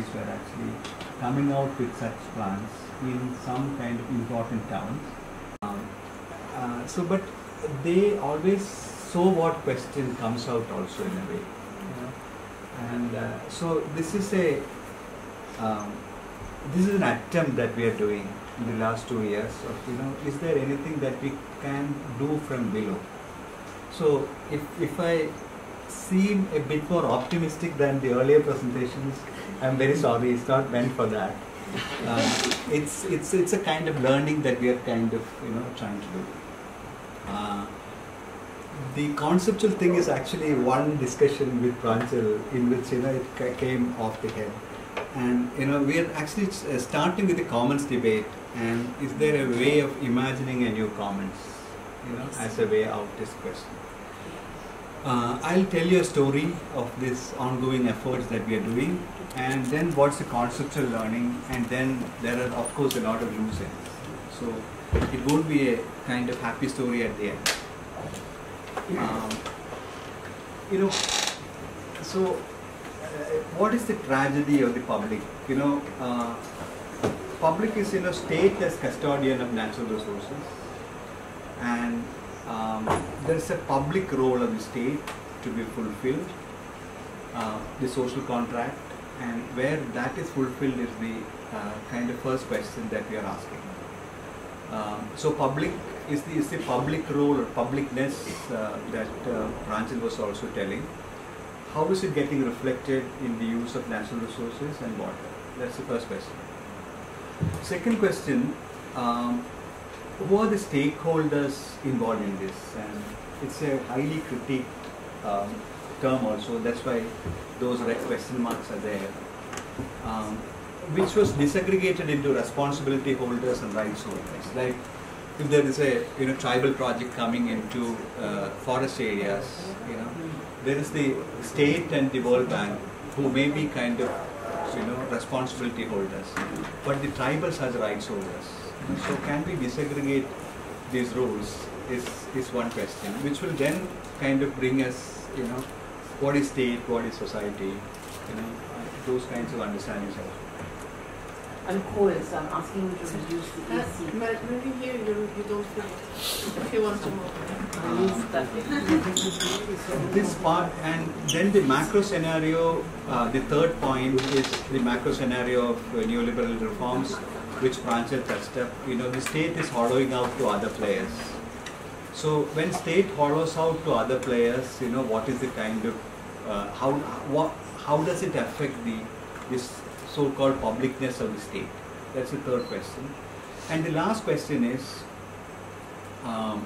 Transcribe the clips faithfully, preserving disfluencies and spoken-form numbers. scientists were actually coming out with such plans in some kind of important towns. Um, uh, so, but they always so what question comes out also in a way. You know? And uh, so this is a um, this is an attempt that we are doing in the last two years of, you know, is there anything that we can do from below? So if, if I seem a bit more optimistic than the earlier presentations, I'm very sorry, it's not meant for that. Uh, it's, it's, it's a kind of learning that we are kind of, you know, trying to do. Uh, the conceptual thing is actually one discussion with Pranjal in which, you know, it came off the head. And, you know, we are actually starting with the commons debate, and is there a way of imagining a new commons, you know, as a way out this question. Uh, I'll tell you a story of this ongoing efforts that we are doing, and then what's the conceptual learning, and then there are of course a lot of loose ends. So it won't be a kind of happy story at the end. Um, you know, so uh, what is the tragedy of the public? You know, uh, public is, you know, state as custodian of natural resources, and Um, there is a public role of the state to be fulfilled, uh, the social contract, and where that is fulfilled is the uh, kind of first question that we are asking. Um, so public is the, is the public role or publicness uh, that uh, Pranjal was also telling. How is it getting reflected in the use of natural resources and water? That's the first question. Second question, um, who are the stakeholders involved in this? And it's a highly critiqued um, term also, that's why those red question marks are there, um, which was disaggregated into responsibility holders and rights holders. Like if there is a, you know, tribal project coming into uh, forest areas, you know, there is the state and the World Bank who may be kind of, you know, responsibility holders, but the tribals are the rights holders. So can we disaggregate these roles is, is one question, which will then kind of bring us, you know, what is state, what is society, you know, those kinds of understandings. I'm cold, so I'm asking you to reduce the A C. But maybe here you, you don't feel it. If you want to move. This part, and then the macro scenario, uh, the third point is the macro scenario of uh, neoliberal reforms, which Pranjal touched up. You know, the state is hollowing out to other players. So when state hollows out to other players, you know, what is the kind of, uh, how, what, how does it affect the, this so-called publicness of the state? That's the third question. And the last question is, um,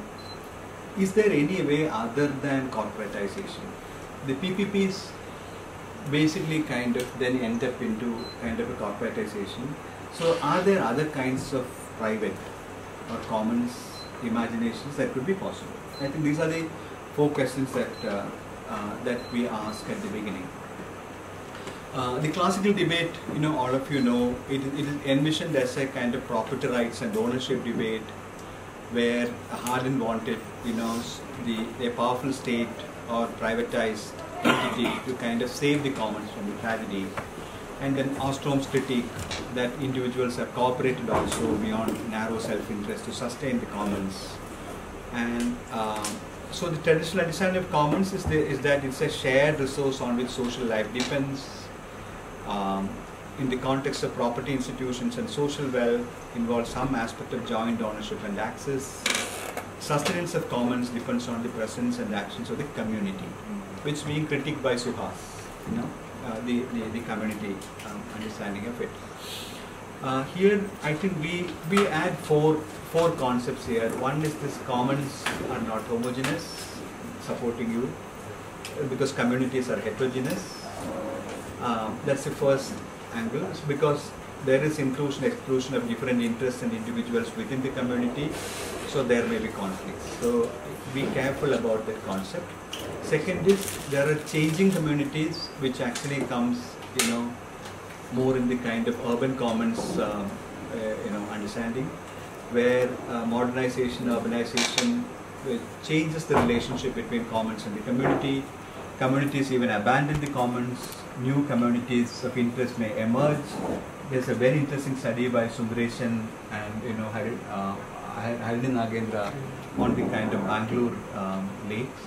is there any way other than corporatization? The P P Ps basically kind of then end up into kind of a corporatization. So are there other kinds of private or commons imaginations that could be possible? I think these are the four questions that, uh, uh, that we ask at the beginning. Uh, the classical debate, you know, all of you know, it, it is envisioned as a kind of property rights and ownership debate where Hardin wanted, you know, the, a powerful state or privatized entity to kind of save the commons from the tragedy. And then Ostrom's critique that individuals have cooperated also beyond narrow self-interest to sustain the commons. And um, so the traditional design of commons is, the, is that it's a shared resource on which social life depends. Um, in the context of property institutions and social wealth involves some aspect of joint ownership and access. Sustenance of commons depends on the presence and actions of the community, which is being critiqued by Suha, you know. Uh, the, the, the community um, understanding of it. Uh, here, I think we, we add four, four concepts here. One is this commons are not homogeneous, supporting you, because communities are heterogeneous. Uh, that's the first angle, because there is inclusion, exclusion of different interests and individuals within the community, so there may be conflicts. So be careful about that concept. Second is, there are changing communities, which actually comes, you know, more in the kind of urban commons, um, uh, you know, understanding, where uh, modernization, urbanization uh, changes the relationship between commons and the community, communities even abandon the commons, new communities of interest may emerge. There's a very interesting study by Sundarishan and you know Harini uh, Nagendra on the kind of Bangalore um, lakes.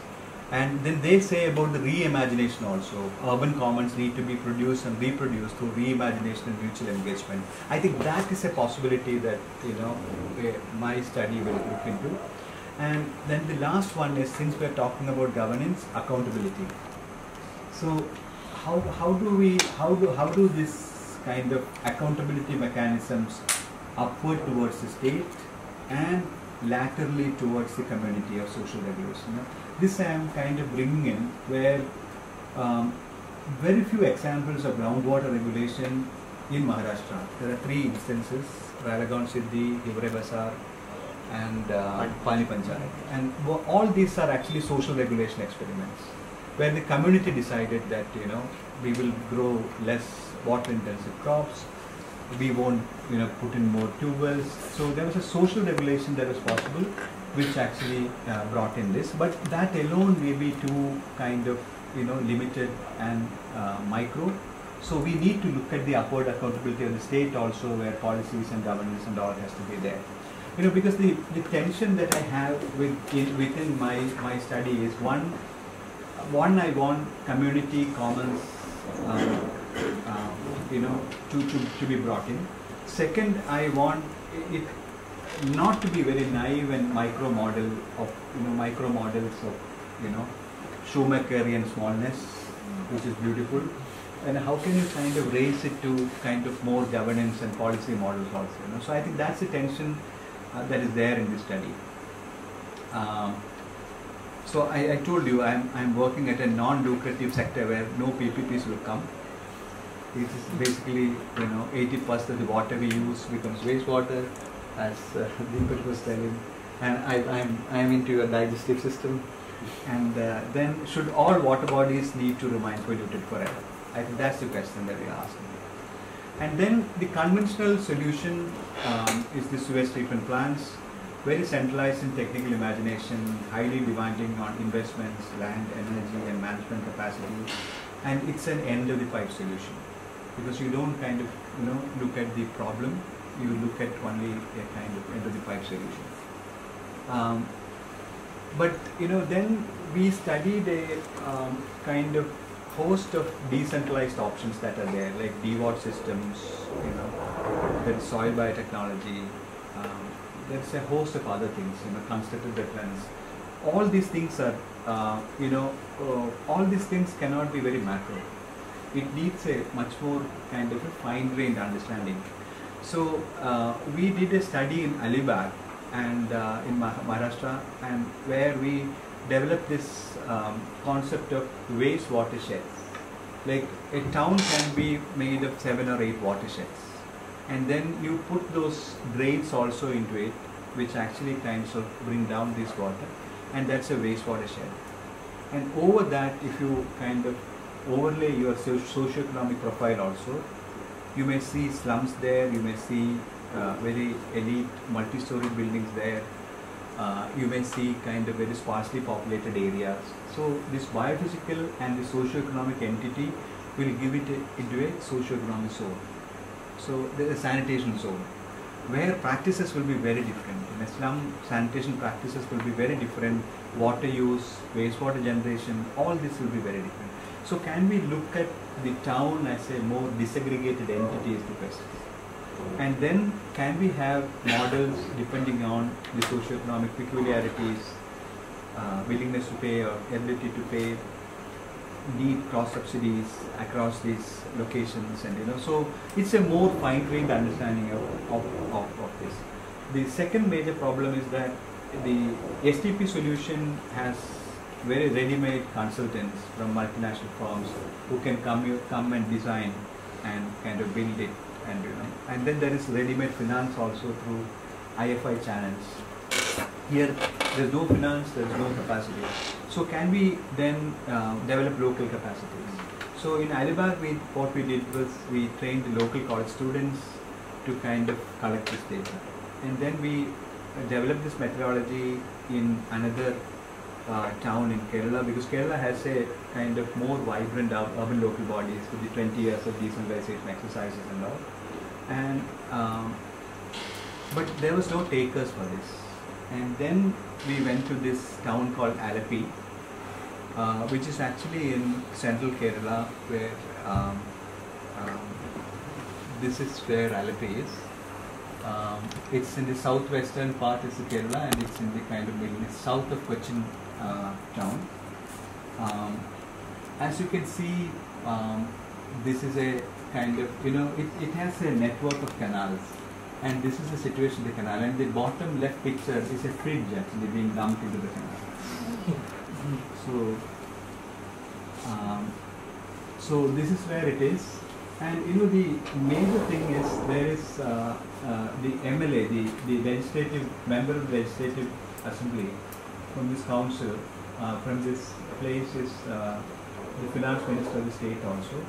And then they say about the reimagination also. Urban commons need to be produced and reproduced through reimagination and mutual engagement. I think that is a possibility that you know my study will look into. And then the last one is, since we are talking about governance, accountability. So how how do we how do how do this kind of accountability mechanisms upward towards the state and laterally towards the community of social regulation? This I am kind of bringing in where um, very few examples of groundwater regulation in Maharashtra. There are three instances: Ralegaon Siddhi, Hivare Bazar, and uh, Pani Panchayat. And all these are actually social regulation experiments where the community decided that you know we will grow less water-intensive crops. We won't, you know, put in more tubers. So there was a social regulation that was possible, which actually uh, brought in this. But that alone may be too kind of, you know, limited and uh, micro. So we need to look at the upward accountability of the state also, where policies and governance and all has to be there. You know, because the, the tension that I have with in, within my my study is one. One, I want community commons. Um, Um, you know, to, to, to be brought in. Second, I want it not to be very naive and micro model of, you know, micro models of, you know, Schumacherian smallness, which is beautiful. And how can you kind of raise it to kind of more governance and policy models also, you know? So I think that's the tension uh, that is there in this study. Um, so I, I told you, I'm, I'm working at a non-lucrative sector where no P P Ps will come. It is basically, you know, eighty percent of the water we use becomes wastewater, as uh, Deepak was telling. And I, I'm, I'm into your digestive system. And uh, then, should all water bodies need to remain polluted forever? I think that's the question that we are asking. And then the conventional solution um, is the sewage treatment plants, very centralized in technical imagination, highly demanding on investments, land, energy, and management capacity. And it's an end of the pipe solution, because you don't kind of, you know, look at the problem, you look at only a kind of end of the pipe solution. Um, but, you know, then we studied a um, kind of host of decentralized options that are there, like D W A T systems, you know, then soil biotechnology, um, there's a host of other things, you know, constructed wetlands. All these things are, uh, you know, uh, all these things cannot be very macro. It needs a much more kind of a fine-grained understanding. So uh, we did a study in Alibag and uh, in Mah Maharashtra, and where we developed this um, concept of waste watersheds. Like a town can be made of seven or eight watersheds, and then you put those grades also into it, which actually kind of bring down this water, and that's a waste watershed. And over that, if you kind of overlay your socioeconomic profile also, you may see slums there, you may see uh, very elite multi-story buildings there, uh, you may see kind of very sparsely populated areas. So this biophysical and the socioeconomic entity will give it a, into a socioeconomic zone. So there's a sanitation zone, where practices will be very different. In a slum, sanitation practices will be very different, water use, wastewater generation, all this will be very different. So can we look at the town as a more disaggregated entity is the question. And then can we have models depending on the socioeconomic peculiarities, uh, willingness to pay or ability to pay, need cross subsidies across these locations, and you know, so it's a more fine-grained understanding of, of, of, of this. The second major problem is that the S T P solution has very ready-made consultants from multinational firms who can come come and design and kind of build it, and you know, and then there is ready-made finance also through I F I channels. Here there is no finance, there is no capacity. So can we then uh, develop local capacities? So in Alibag, we, what we did was we trained local college students to kind of collect this data, and then we developed this methodology in another uh, town in Kerala, because Kerala has a kind of more vibrant urban local bodies with the twenty years of decentralization exercises and all. And um, but there was no takers for this. And then we went to this town called Alappuzha, uh, which is actually in central Kerala, where um, um, this is where Alappuzha is. Um, it's in the southwestern part of Kerala, and it's in the kind of middle, it's south of Kochi uh, town. Um, as you can see, um, this is a kind of, you know, it, it has a network of canals, and this is the situation of the canal, and the bottom left picture is a fridge actually being dumped into the canal. So, um, so this is where it is. And you know, the major thing is there is uh, uh, the M L A, the, the legislative member of the legislative assembly from this council, uh, from this place is uh, the finance minister of the state also,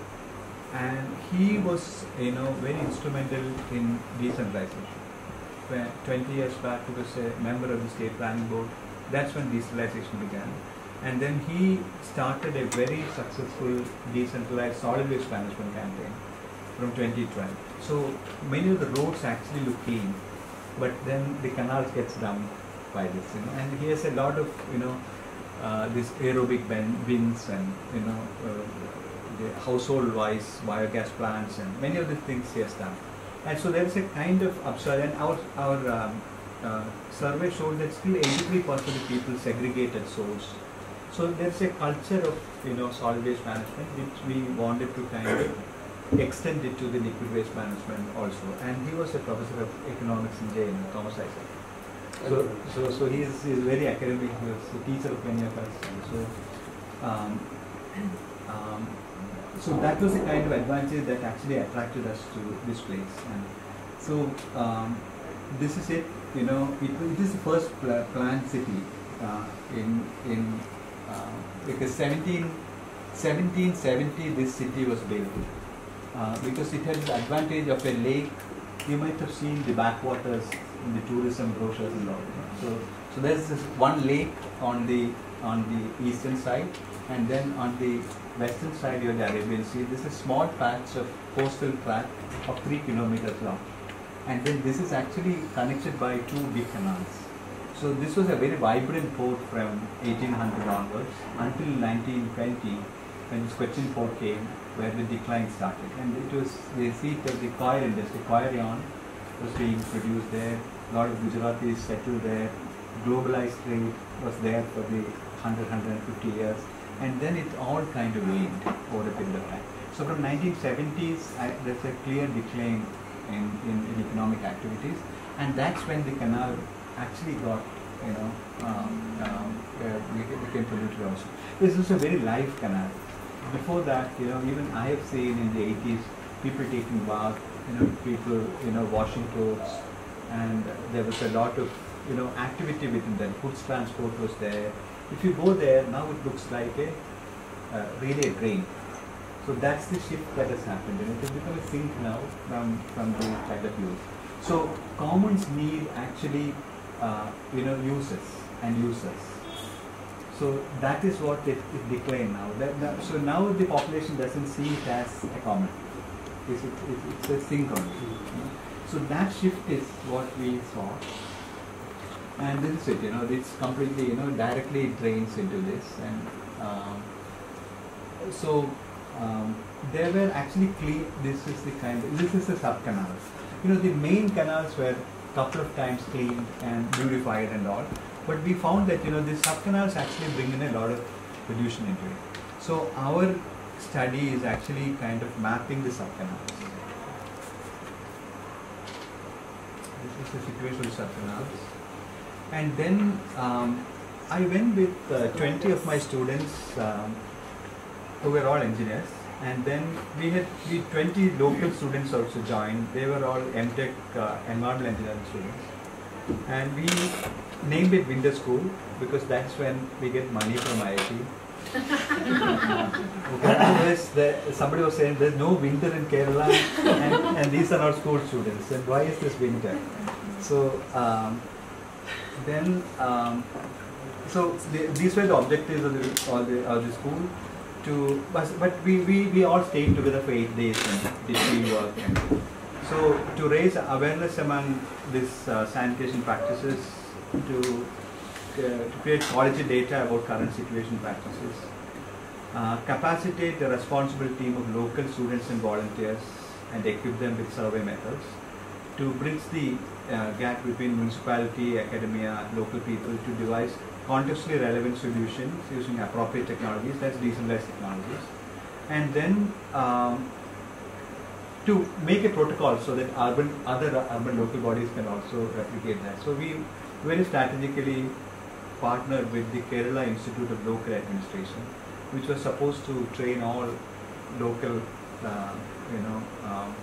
and he was, you know, very instrumental in decentralization. When twenty years back, he was a member of the state planning board. That's when decentralization began. And then he started a very successful decentralized solid waste management campaign from twenty twelve. So many of the roads actually look clean, but then the canals gets dumped by this. You know? And he has a lot of, you know, uh, this aerobic bins and, you know, uh, the household-wise biogas plants and many of the things he has done. And so there is a kind of upside. And our our um, uh, survey showed that still eighty-three percent of the people segregated source. So there's a culture of, you know, solid waste management, which we wanted to kind of extend it to the liquid waste management also. And he was a professor of economics in J N U, Thomas Isaac. So so so he is, he is very academic. He was a teacher of many of us. So um, um, so that was the kind of advantage that actually attracted us to this place. And so um, this is it. You know, it, it is the first pl planned city uh, in in. Uh, because seventeen seventy this city was built uh, because it has the advantage of a lake. You might have seen the backwaters in the tourism brochures and all. So, so there's this one lake on the on the eastern side, and then on the western side you have the Arabian Sea. This is small patch of coastal tract of three kilometers long, and then this is actually connected by two big canals. So this was a very vibrant port from eighteen hundred onwards until nineteen twenty, when the Squatchin port came, where the decline started. And it was the seat of the coir industry. Coir yarn was being produced there. A lot of Gujaratis settled there. Globalized trade was there for the one hundred, one hundred fifty years. And then it all kind of waned over a period of time. So from nineteen seventies, I, there's a clear decline in, in, in economic activities. And that's when the canal actually got, you know, um, um, uh, became polluted also. This was a very live canal. Before that, you know, even I have seen in the eighties, people taking bath, you know, people, you know, washing clothes, and there was a lot of, you know, activity within that. Goods transport was there. If you go there, now it looks like a, uh, really a drain. So that's the shift that has happened, and it has become a sink now from, from the kind of use. So commons need actually Uh, you know, uses and users. So that is what it, it declined now. That, that, so now the population doesn't see it as a common. It's, it, it, it's a sink only. You know? So that shift is what we saw. And this is it, you know, it's completely, you know, directly it drains into this. And um, so um, there were actually clear, this is the kind of, this is the sub-canals. You know, the main canals were couple of times cleaned and beautified and all, but we found that, you know, these sub-canals actually bring in a lot of pollution into it. So our study is actually kind of mapping the sub-canals. This is the situation of sub-canals. And then um, I went with uh, twenty of my students um, who were all engineers. And then we had we twenty local students also joined. They were all M Tech uh, environmental engineering students. And we named it Winter School because that's when we get money from I I T. uh, there, somebody was saying there's no winter in Kerala, and, and these are not school students. And why is this winter? So um, then um, So they, these were the objectives of the, of the, of the school. To, but but we, we, we all stayed together for eight days and did field work. And so to raise awareness among these uh, sanitation practices, to, uh, to create quality data about current situation practices, uh, capacitate the responsible team of local students and volunteers and equip them with survey methods, to bridge the uh, gap between municipality, academia, local people, to devise contextually relevant solutions using appropriate technologies, that's decentralized technologies, and then um, to make a protocol so that urban, other urban local bodies can also replicate that. So we very strategically partnered with the Kerala Institute of Local Administration, which was supposed to train all local, uh, you know, um,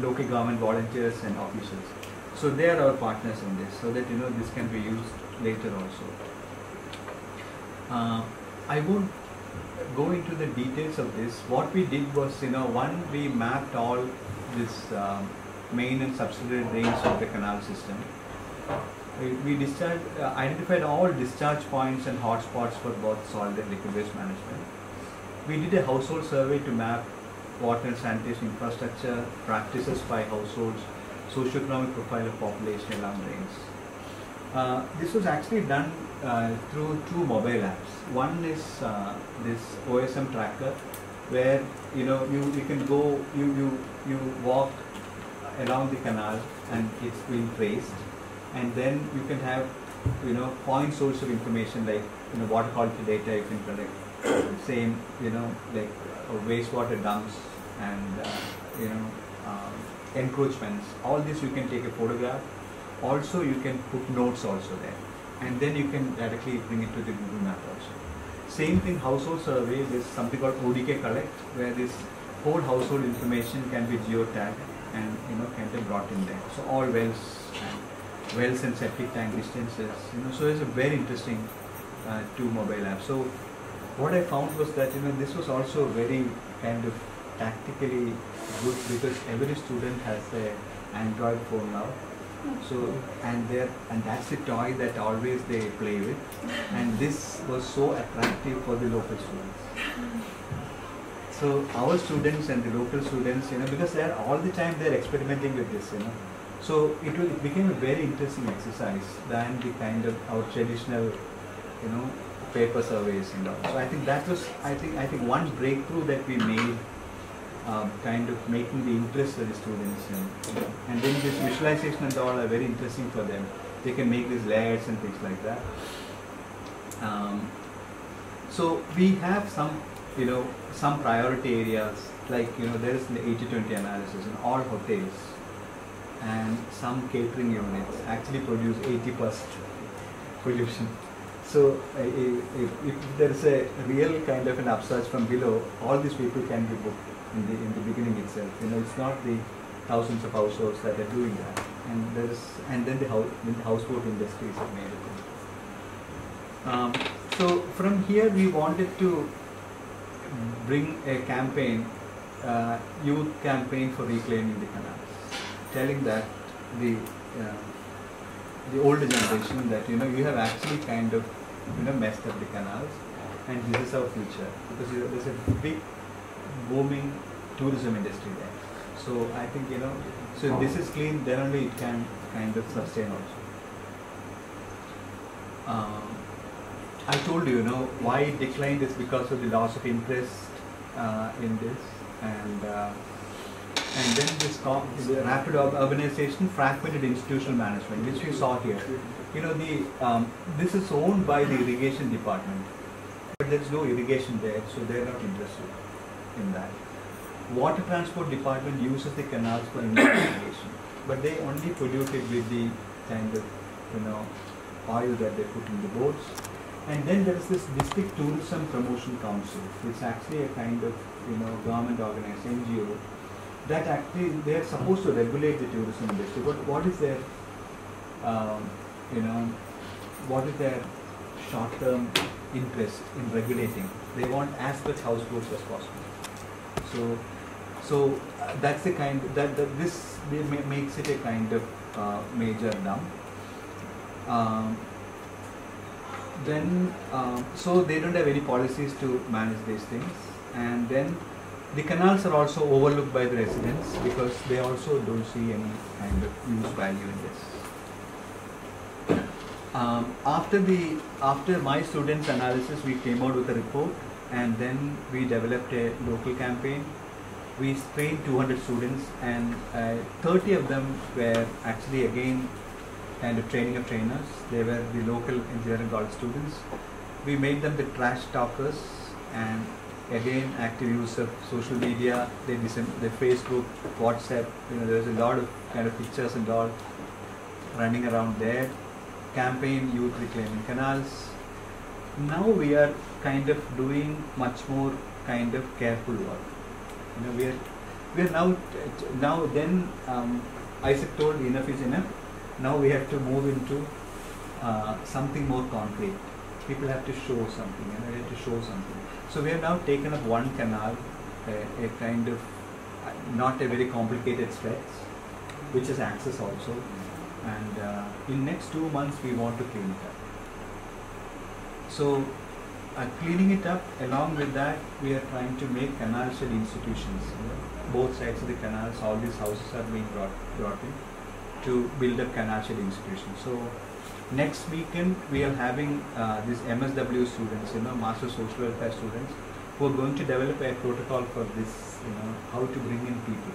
local government volunteers and officials. So they are our partners in this, so that you know this can be used later also. Uh, I won't go into the details of this. What we did was, you know, one, we mapped all this um, main and subsidiary drains of the canal system. We, we discharged, uh, identified all discharge points and hotspots for both solid and liquid waste management. We did a household survey to map water and sanitation infrastructure, practices by households, socioeconomic profile of population along drains. Uh, this was actually done uh, through two mobile apps. One is uh, this O S M tracker, where you know you, you can go, you, you, you walk along the canal and it's being traced, and then you can have you know point source of information like you know water quality data you can collect, same you know like uh, wastewater dumps and uh, you know um, encroachments. All this you can take a photograph. Also, you can put notes also there, and then you can directly bring it to the Google map also. Same thing, household survey, there's something called O D K collect, where this whole household information can be geotagged and you know can be brought in there. So all wells, and wells and septic tank distances, you know. So it's a very interesting uh, two mobile app. So what I found was that you know this was also very kind of tactically good, because every student has an Android phone now. So and there and that's the toy that always they play with, and this was so attractive for the local students. So our students and the local students, you know, because they are all the time they are experimenting with this, you know. So it was, it became a very interesting exercise than the kind of our traditional, you know, paper surveys and all. So I think that was I think I think one breakthrough that we made. Um, kind of making the interest of the students, and, and then this visualization and all are very interesting for them. They can make these layers and things like that. Um, so we have some, you know, some priority areas, like you know there is the eighty twenty analysis in all hotels, and some catering units actually produce eighty percent pollution. So uh, if, if there is a real kind of an upsurge from below, all these people can be booked in the, in the beginning itself. You know, it's not the thousands of households that are doing that. And there is, and then the, house, the houseboat industries have made it. Um, so from here, we wanted to bring a campaign, uh, youth campaign for reclaiming the canals, telling that the uh, the older generation that you know you have actually kind of you know messed up the canals, and this is our future, because you know, there's a big booming tourism industry there. So I think you know, so if this is clean, then only it can kind of sustain also. Um, I told you, you know, why it declined is because of the loss of interest uh, in this, and uh, and then this com the rapid urbanization, fragmented institutional management, which we saw here. You know, the um, this is owned by the irrigation department, but there is no irrigation there, so they are not interested in that. Water transport department uses the canals for irrigation, but they only pollute it with the kind of you know oil that they put in the boats. And then there is this district tourism promotion council, which is actually a kind of you know government organized N G O that actually they are supposed to regulate the tourism industry. But what is their um, you know what is their short-term interest in regulating? They want as much houseboats as possible. So, so uh, that's the kind of, that, that this makes it a kind of uh, major dump. Um, then um, so they don't have any policies to manage these things, and then the canals are also overlooked by the residents because they also don't see any kind of use value in this. Um, after the after my students' analysis, we came out with a report, and then we developed a local campaign. We trained two hundred students, and uh, thirty of them were actually again kind of training of trainers. They were the local engineering college students. We made them the trash talkers, and again active use of social media. They their Facebook, WhatsApp. You know, there was a lot of kind of pictures and all running around there. Campaign youth reclaiming canals. Now we are kind of doing much more kind of careful work. You know, we are we are now now then um, Isaac told enough is enough. Now we have to move into uh, something more concrete. People have to show something, and you know, we have to show something. So we have now taken up one canal, a, a kind of not a very complicated stretch, which is access also. And uh, in next two months we want to clean it up. So uh, cleaning it up, along with that, we are trying to make canal shed institutions. You know, both sides of the canals, all these houses are being brought brought in to build up canal shed institution. So next weekend we are having uh, these M S W students, you know, Master Social Welfare students, who are going to develop a protocol for this, you know, how to bring in people.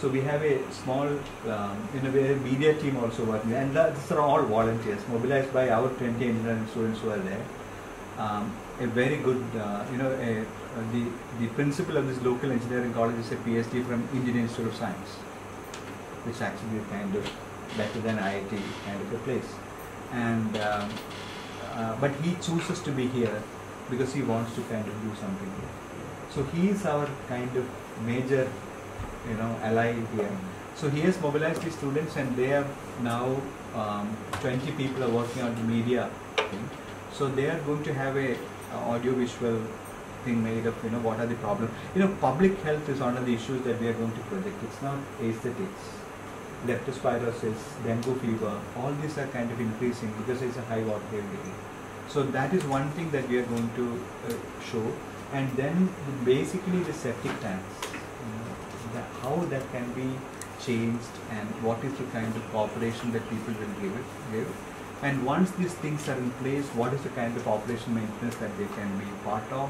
So we have a small, um, you know, we have a media team also working, and these are all volunteers mobilized by our twenty engineering students who are there. Um, a very good, uh, you know, a, uh, the, the principal of this local engineering college is a PhD from Indian Institute of Science, which actually is kind of better than I I T kind of a place. And, um, uh, but he chooses to be here because he wants to kind of do something here. So he is our kind of major, you know, ally here. So he has mobilized his students, and they have now um, twenty people are working on the media thing. So they are going to have a, a audio-visual thing made of, you know, what are the problems. You know, public health is one of the issues that we are going to project. It's not aesthetics. Leptospirosis, dengue fever, all these are kind of increasing because it's a high octave degree. So that is one thing that we are going to uh, show. And then basically the septic tanks, you know, the, how that can be changed, and what is the kind of cooperation that people will give it. Give. And once these things are in place, what is the kind of operation maintenance that they can be part of?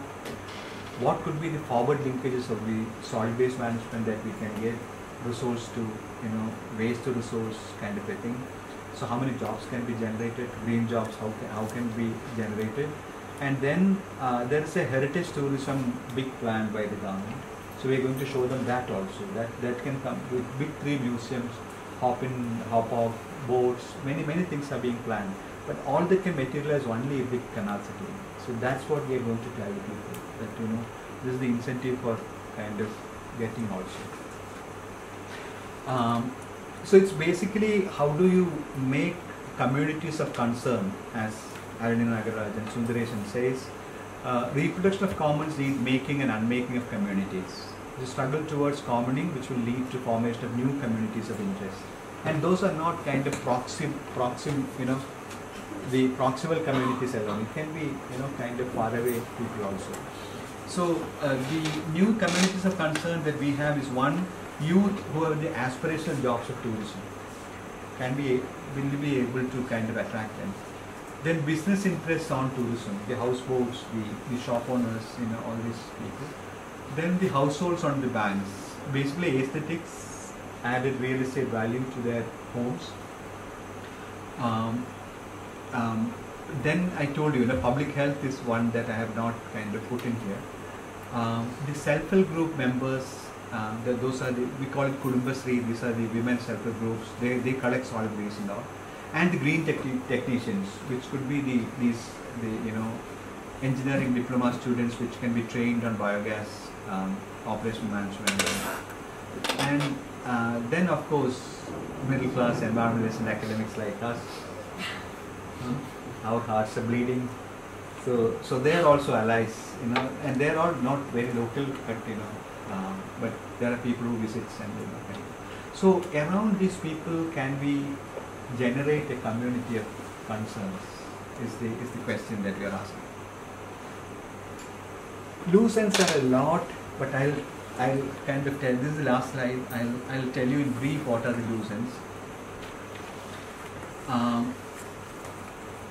What could be the forward linkages of the solid waste management that we can get? Resource to, you know, waste to resource kind of a thing. So how many jobs can be generated? Green jobs, how can, how can be generated? And then uh, there is a heritage tourism big plan by the government. So we are going to show them that also. That that can come with big three museums, hop in, hop off, boats. Many many things are being planned. But all that can materialize only if the canals are clean. So that's what we are going to tell the people, that, you know, this is the incentive for kind of getting also. Um, so it's basically how do you make communities of concern, as Harini Nagaraj and Sundarishan says. Uh, reproduction of commons need making and unmaking of communities. The struggle towards commoning, which will lead to formation of new communities of interest. And those are not kind of proxim, proxim, you know, the proximal communities alone. It can be, you know, kind of far away people also. So uh, the new communities of concern that we have is one. Youth who have the aspirational jobs of tourism can be will be able to kind of attract them. Then business interests on tourism, the houseboats, the, the shop owners, you know, all these people. Then the households on the banks, basically aesthetics added real estate value to their homes. Um, um, then I told you, the public health is one that I have not kind of put in here. Um, the self-help group members. Um, the, those are the, we call it Kudumbasri. These are the women's helper groups. They they collect solid waste and all, and the green techni technicians, which could be the these the you know engineering diploma students, which can be trained on biogas um, operation management, and uh, then of course middle class environmentalists and academics like us. Hmm? Our hearts are bleeding, so so they are also allies, you know, and they are all not very local, but you know. Um, but there are people who visit and they look at it. So around these people can we generate a community of concerns is the, is the question that you are asking. Loose ends are a lot, but I'll, I'll kind of tell, this is the last slide, I'll, I'll tell you in brief what are the loose ends. Um,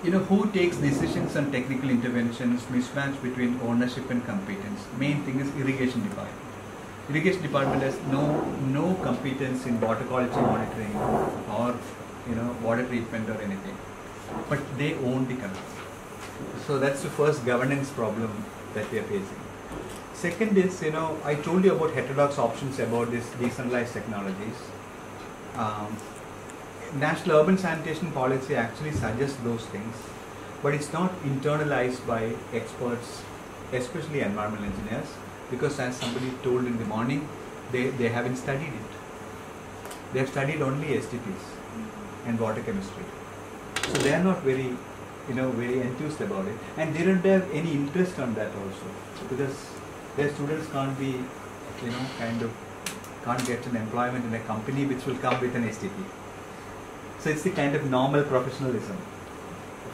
you know, who takes decisions on technical interventions, mismatch between ownership and competence. Main thing is irrigation department. Irrigation department has no, no competence in water quality monitoring or, you know, water treatment or anything. But they own the country. So that's the first governance problem that we are facing. Second is, you know, I told you about heterodox options about these decentralized technologies. Um, National Urban Sanitation Policy actually suggests those things, but it's not internalized by experts, especially environmental engineers, because as somebody told in the morning, they, they haven't studied it. They have studied only S T Ps and water chemistry. So they are not very, you know, very enthused about it, and they don't have any interest on that also, because their students can't be, you know, kind of, can't get an employment in a company which will come with an S T P. So it's the kind of normal professionalism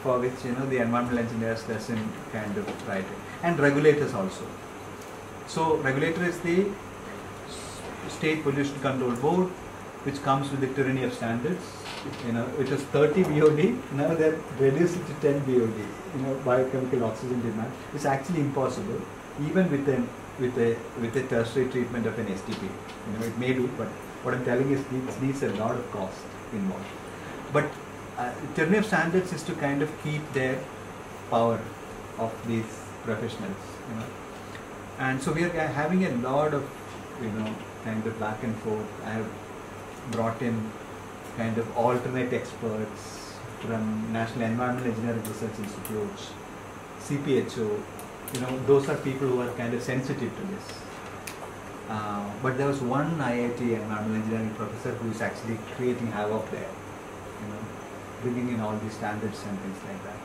for which, you know, the environmental engineers doesn't kind of try to, and regulators also. So regulator is the State Pollution Control Board, which comes with the tyranny of standards. You know, it was thirty B O D, now they've reduced it to ten B O D, you know, biochemical oxygen demand. It's actually impossible, even with a, with a, with a tertiary treatment of an S T P. You know, it may do, but what I'm telling is it needs a lot of cost involved. But uh, tyranny of standards is to kind of keep their power of these professionals, you know. And so we are having a lot of, you know, kind of back and forth. I have brought in kind of alternate experts from National Environmental Engineering Research Institute, C P H O. You know, those are people who are kind of sensitive to this. Uh, but there was one I I T environmental engineering professor who is actually creating havoc there. You know, bringing in all these standards and things like that.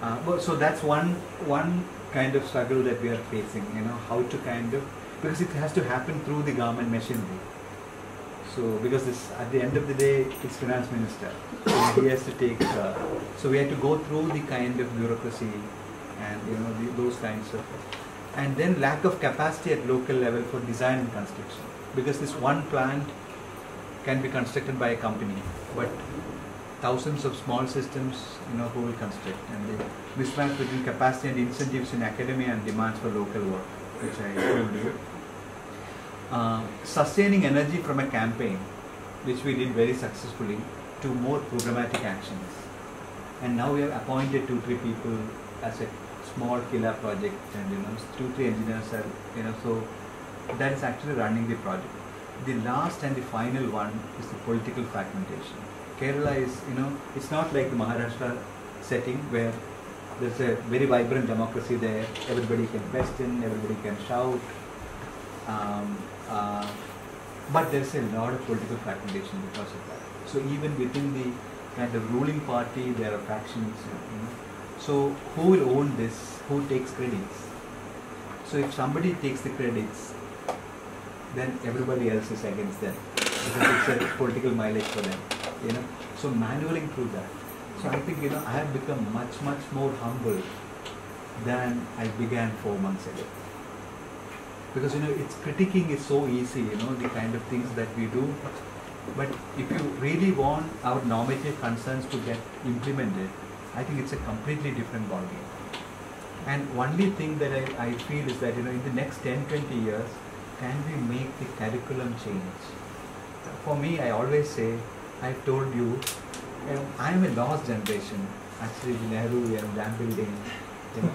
Uh, but, so that's one one kind of struggle that we are facing, you know, how to kind of, because it has to happen through the government machinery. So, because this, at the end of the day, it's finance minister. So he has to take, uh, so we have to go through the kind of bureaucracy and, you know, the, those kinds of, and then lack of capacity at local level for design and construction. Because this one plant can be constructed by a company, but thousands of small systems, you know, who will construct, and the mismatch between capacity and incentives in academia and demands for local work, which I told you. Uh, sustaining energy from a campaign, which we did very successfully, to more programmatic actions. And now we have appointed two, three people as a small killer project, and, you know, two, three engineers are, you know, so that is actually running the project. The last and the final one is the political fragmentation. Kerala is, you know, it's not like the Maharashtra setting where there's a very vibrant democracy there. Everybody can question, everybody can shout. Um, uh, but there's a lot of political fragmentation because of that. So even within the kind of ruling party, there are factions. You know. So who will own this? Who takes credits? So if somebody takes the credits, then everybody else is against them. Because it's a political mileage for them. You know, so maneuvering through that. So I think, you know, I have become much, much more humble than I began four months ago. Because, you know, it's critiquing is so easy, you know, the kind of things that we do. But if you really want our normative concerns to get implemented, I think it's a completely different ballgame. And only thing that I, I feel is that, you know, in the next ten, twenty years, can we make the curriculum change? For me, I always say, I've told you, um, I'm a lost generation. Actually, Nehru, we are dam building, you know,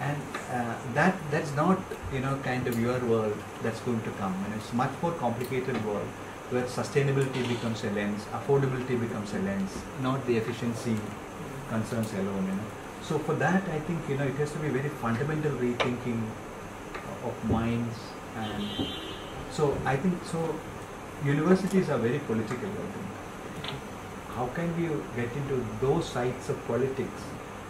and uh, that that's not, you know, kind of your world that's going to come. And it's much more complicated world where sustainability becomes a lens, affordability becomes a lens, not the efficiency concerns alone. You know, so for that, I think, you know, it has to be very fundamental rethinking of minds, and so I think so. Universities are very political, I think. How can we get into those sides of politics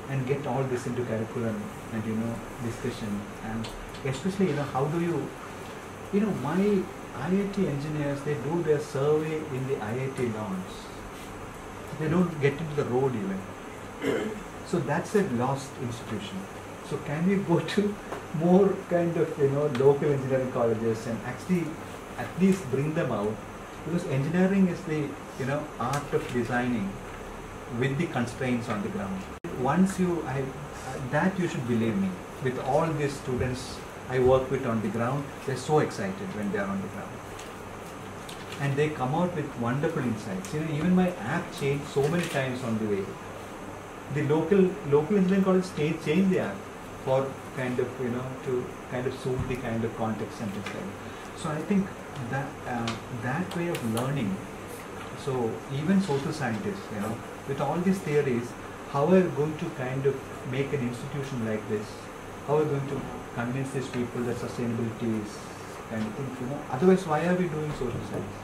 and get all this into curriculum and, you know, discussion, and especially, you know, how do you, you know, my I I T engineers, they do their survey in the I I T lawns. They don't get into the road even. So that's a lost institution. So can we go to more kind of, you know, local engineering colleges and actually at least bring them out? Because engineering is the, you know, art of designing with the constraints on the ground. Once you, I, that you should believe me, with all these students I work with on the ground, they're so excited when they're on the ground. And they come out with wonderful insights. You know, even my app changed so many times on the way. The local local engineering college change change the app for kind of, you know, to kind of suit the kind of context and things like that. So I think that uh, that way of learning. So even social scientists, you know, with all these theories, how are you going to kind of make an institution like this? How are you going to convince these people that sustainability is kind of thing? You know, otherwise, why are we doing social science?